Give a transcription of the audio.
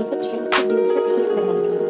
able to do succeed with you.